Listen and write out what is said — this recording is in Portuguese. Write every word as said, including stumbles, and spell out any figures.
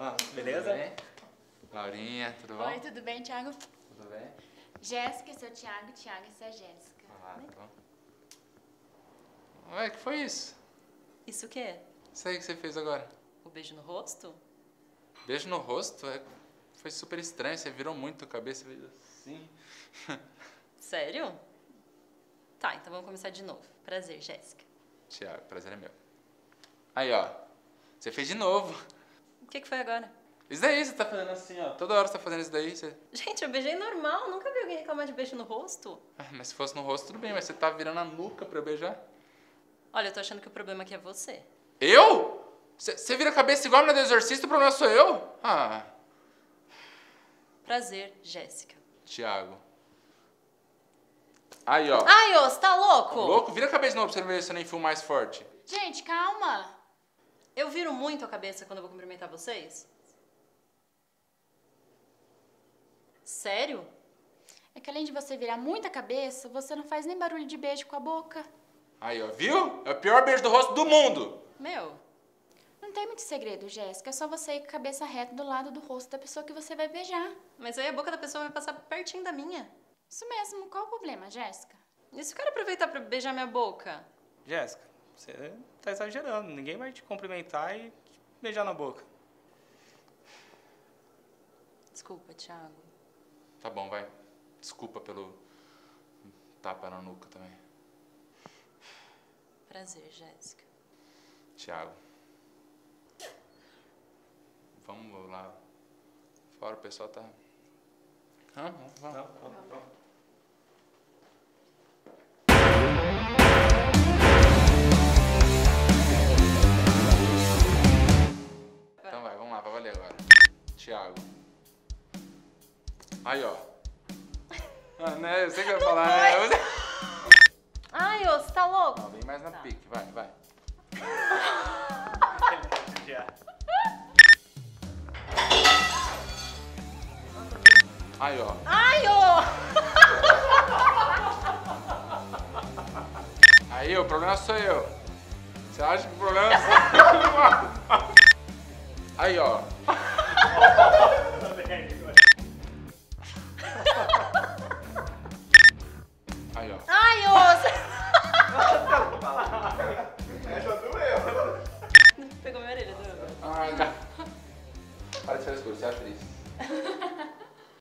vamos, beleza? Tudo bem? Laurinha, tudo bom? Oi, tudo bem, Thiago? Tudo bem? Jéssica, esse é o Thiago, Thiago, esse é a Jéssica. Ah, né? Tá bom. Ué, que foi isso? Isso o quê? Isso aí que você fez agora. O beijo no rosto? Beijo no rosto? É... Foi super estranho, você virou muito a cabeça, veio assim. Sério? Tá, então vamos começar de novo. Prazer, Jéssica. Thiago, prazer é meu. Aí, ó. Você fez de novo. O que que foi agora? Isso daí, você tá fazendo assim, ó. Toda hora você tá fazendo isso daí, você... Gente, eu beijei normal. Nunca vi alguém reclamar de beijo no rosto. Ah, mas se fosse no rosto, tudo bem. Mas você tá virando a nuca pra eu beijar. Olha, eu tô achando que o problema aqui é você. Eu? Você vira a cabeça igual a mulher do Exorcista, o problema sou eu? Ah... Prazer, Jéssica. Thiago. Aí, ó. Ai, ô, você tá louco? Tá louco? Vira a cabeça de novo pra você ver se eu nem fio mais forte. Gente, calma. Eu viro muito a cabeça quando eu vou cumprimentar vocês? Sério? É que além de você virar muito a cabeça, você não faz nem barulho de beijo com a boca. Aí, ó, viu? É o pior beijo do rosto do mundo. Meu... Não tem muito segredo, Jéssica. É só você ir com a cabeça reta do lado do rosto da pessoa que você vai beijar. Mas aí a boca da pessoa vai passar pertinho da minha. Isso mesmo. Qual o problema, Jéssica? E se eu quero aproveitar pra beijar minha boca? Jéssica, você tá exagerando. Ninguém vai te cumprimentar e te beijar na boca. Desculpa, Thiago. Tá bom, vai. Desculpa pelo tapa na nuca também. Prazer, Jéssica. Thiago. Vamos lá. Fora o pessoal tá... Ah, vamos, vamos, vamos, vamos. Então vai, vamos lá, vai valer agora. Thiago. Aí, ó. Ah, né? Eu sei que eu ia falar, né? Você... Ai, ô, você tá louco? Não, vem mais na tá. Pique, vai, vai. Ai, ó. Ai, ó! Aí, o problema sou eu. Você acha que o problema sou eu? Aí, ó. Aí, ó.